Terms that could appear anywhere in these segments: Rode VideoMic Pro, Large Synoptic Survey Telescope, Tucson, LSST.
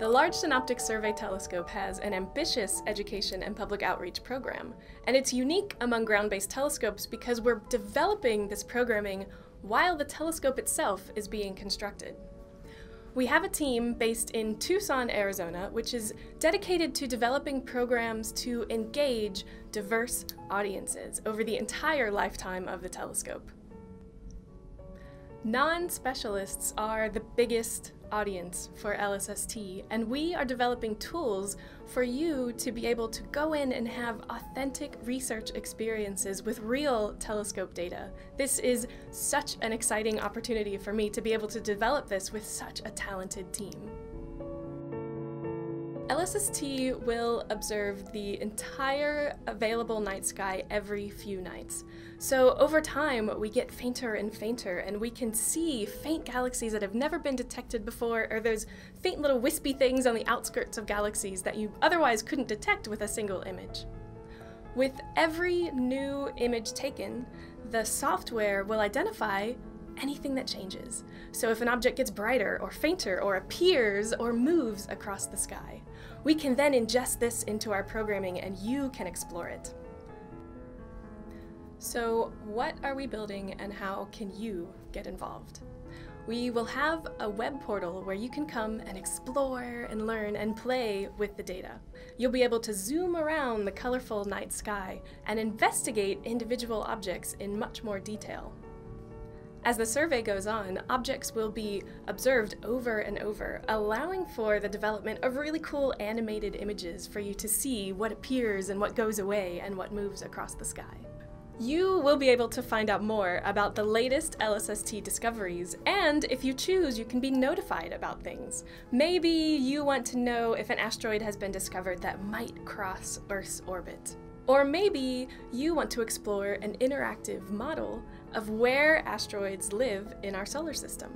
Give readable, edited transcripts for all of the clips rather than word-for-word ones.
The Large Synoptic Survey Telescope has an ambitious education and public outreach program, and it's unique among ground-based telescopes because we're developing this programming while the telescope itself is being constructed. We have a team based in Tucson, Arizona, which is dedicated to developing programs to engage diverse audiences over the entire lifetime of the telescope. Non-specialists are the biggest audience for LSST, and we are developing tools for you to be able to go in and have authentic research experiences with real telescope data. This is such an exciting opportunity for me to be able to develop this with such a talented team. LSST will observe the entire available night sky every few nights. So over time, we get fainter and fainter, and we can see faint galaxies that have never been detected before, or those faint little wispy things on the outskirts of galaxies that you otherwise couldn't detect with a single image. With every new image taken, the software will identify anything that changes. So if an object gets brighter or fainter or appears or moves across the sky, we can then ingest this into our programming and you can explore it. So what are we building and how can you get involved? We will have a web portal where you can come and explore and learn and play with the data. You'll be able to zoom around the colorful night sky and investigate individual objects in much more detail. As the survey goes on, objects will be observed over and over, allowing for the development of really cool animated images for you to see what appears and what goes away and what moves across the sky. You will be able to find out more about the latest LSST discoveries, and if you choose, you can be notified about things. Maybe you want to know if an asteroid has been discovered that might cross Earth's orbit. Or maybe you want to explore an interactive model of where asteroids live in our solar system.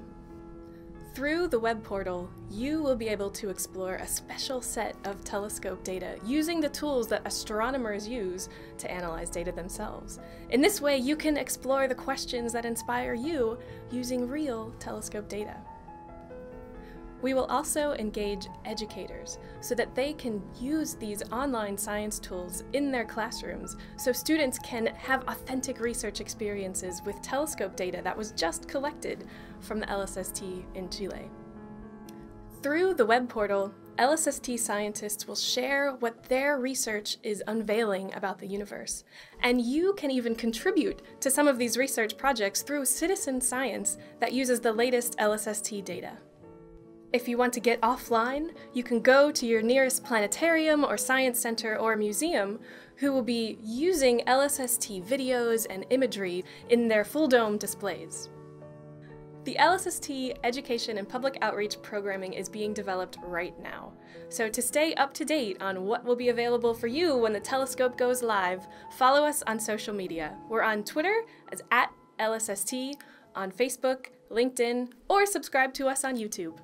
Through the web portal, you will be able to explore a special set of telescope data using the tools that astronomers use to analyze data themselves. In this way, you can explore the questions that inspire you using real telescope data. We will also engage educators so that they can use these online science tools in their classrooms so students can have authentic research experiences with telescope data that was just collected from the LSST in Chile. Through the web portal, LSST scientists will share what their research is unveiling about the universe. And you can even contribute to some of these research projects through citizen science that uses the latest LSST data. If you want to get offline, you can go to your nearest planetarium or science center or museum who will be using LSST videos and imagery in their full-dome displays. The LSST Education and Public Outreach programming is being developed right now. So to stay up to date on what will be available for you when the telescope goes live, follow us on social media. We're on Twitter as @LSST, on Facebook, LinkedIn, or subscribe to us on YouTube.